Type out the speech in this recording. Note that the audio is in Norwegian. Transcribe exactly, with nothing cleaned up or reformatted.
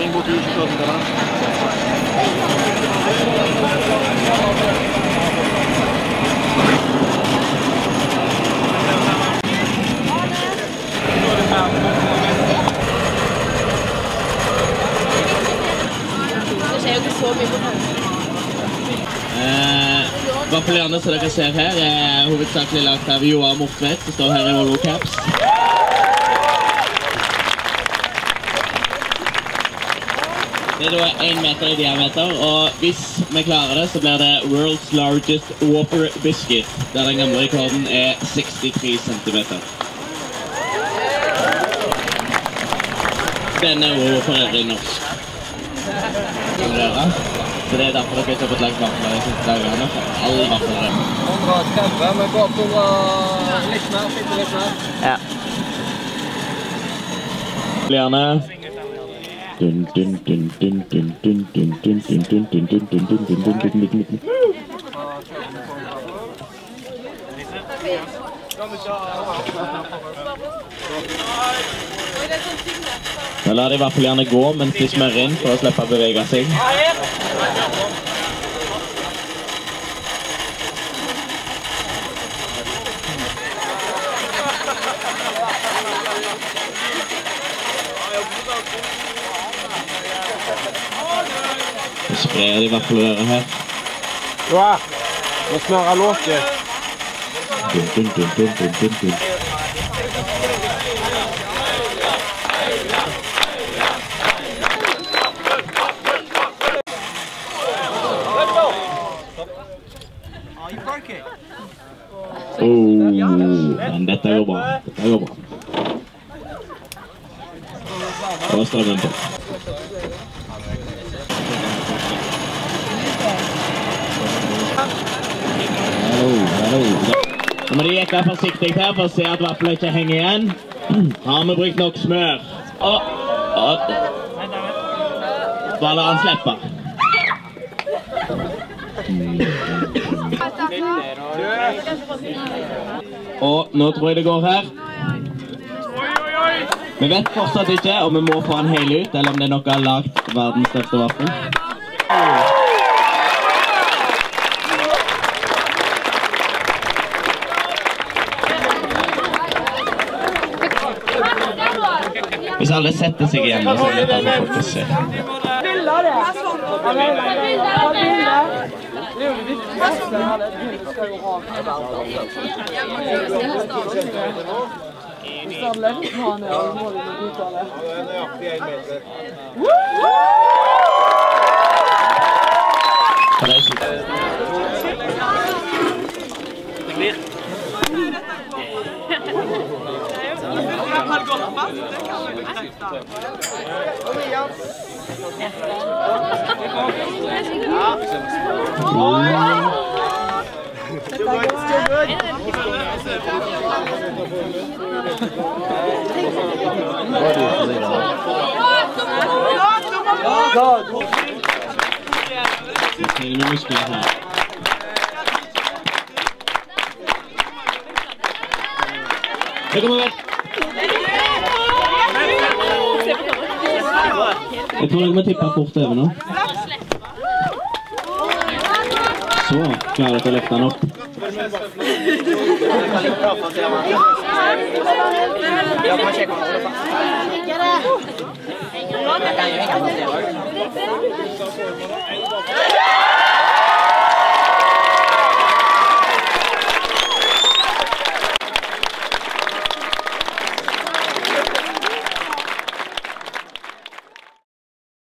Spring bort ur situationen. Vapelerne, som dere ser her, er hovedsakelig lagt av Joar Mortvedt, som står her i vår O-Caps. Det er da en meter i diameter, og hvis vi klarer det, så blir det World's Largest Whopper Biscuit, der den gamle rekorden er sekstitre centimeter. Den er jo for øvrig norsk. Så det er derfor dere ikke har fått lagt vaffler de siste dagene. Alle vaffler er. hundre tretti, men gå opp og litt mer, sitte litt mer. Ja. Blir dun dun dun dun dun dun dun dun dun dun dun dun dun dun dun dun dun dun dun. Da lar de vaffeljerne gå mens de smører inn for å slippe å bevege seg. Det sprer de vaffelrøret her. Ja, det snarere låket. Dun, dun, dun, dun, dun, dun, dun. Åh, men dette går bra. Dette går bra. Det var strømmen på. Nå må de gjette forsiktig her for å se at vaffelet ikke henger igjen. Har vi brukt nok smør? Bare la han slippe. Og nå tror jeg det går her. Vi vet fortsatt ikke om vi må få han hele ut, eller om det er noe har lagt verdens største vaffel. Hvis alle setter seg igjen, så er det dette folk å se. Det blir. Ja. Det kommer vekk! Jeg tror jeg må tippe fort over nå. Så klarer jeg til å løfte den opp. Ja,